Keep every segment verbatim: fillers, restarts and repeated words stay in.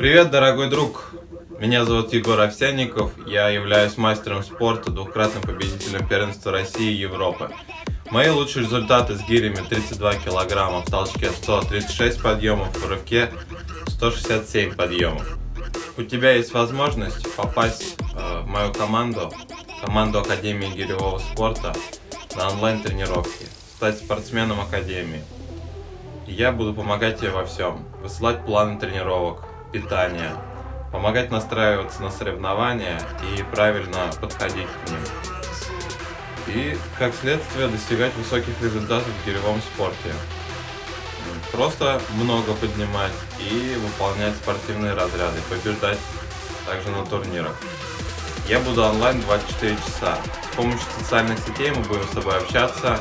Привет, дорогой друг! Меня зовут Егор Овсянников, я являюсь мастером спорта, двукратным победителем первенства России и Европы. Мои лучшие результаты с гирями тридцать два килограмма, в толчке сто тридцать шесть подъемов, в рывке сто шестьдесят семь подъемов. У тебя есть возможность попасть в мою команду, команду Академии гиревого спорта, на онлайн-тренировки, стать спортсменом Академии. Я буду помогать тебе во всем, высылать планы тренировок, питание, помогать настраиваться на соревнования и правильно подходить к ним. И, как следствие, достигать высоких результатов в гиревом спорте. Просто много поднимать и выполнять спортивные разряды, побеждать также на турнирах. Я буду онлайн двадцать четыре часа. С помощью социальных сетей мы будем с тобой общаться,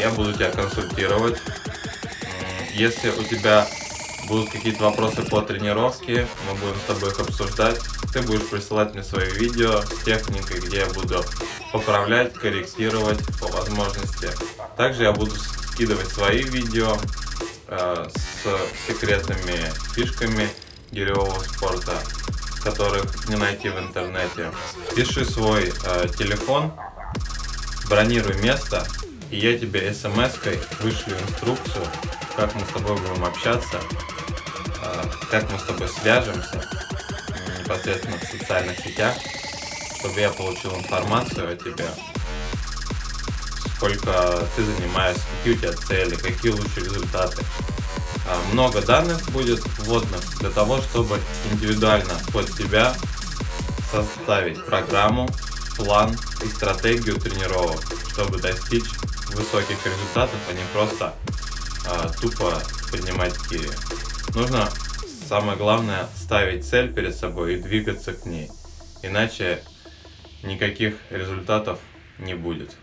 я буду тебя консультировать. Если у тебя будут какие-то вопросы по тренировке, мы будем с тобой их обсуждать. Ты будешь присылать мне свои видео с техникой, где я буду поправлять, корректировать по возможности. Также я буду скидывать свои видео э, с секретными фишками гиревого спорта, которых не найти в интернете. Пиши свой э, телефон, бронируй место, и я тебе смс-кой вышлю инструкцию, как мы с тобой будем общаться, как мы с тобой свяжемся непосредственно в социальных сетях, чтобы я получил информацию о тебе, сколько ты занимаешься, какие у тебя цели, какие лучшие результаты. Много данных будет вводных для того, чтобы индивидуально под тебя составить программу, план и стратегию тренировок, чтобы достичь высоких результатов, а не просто тупо поднимать гири. Нужно, самое главное, ставить цель перед собой и двигаться к ней, иначе никаких результатов не будет.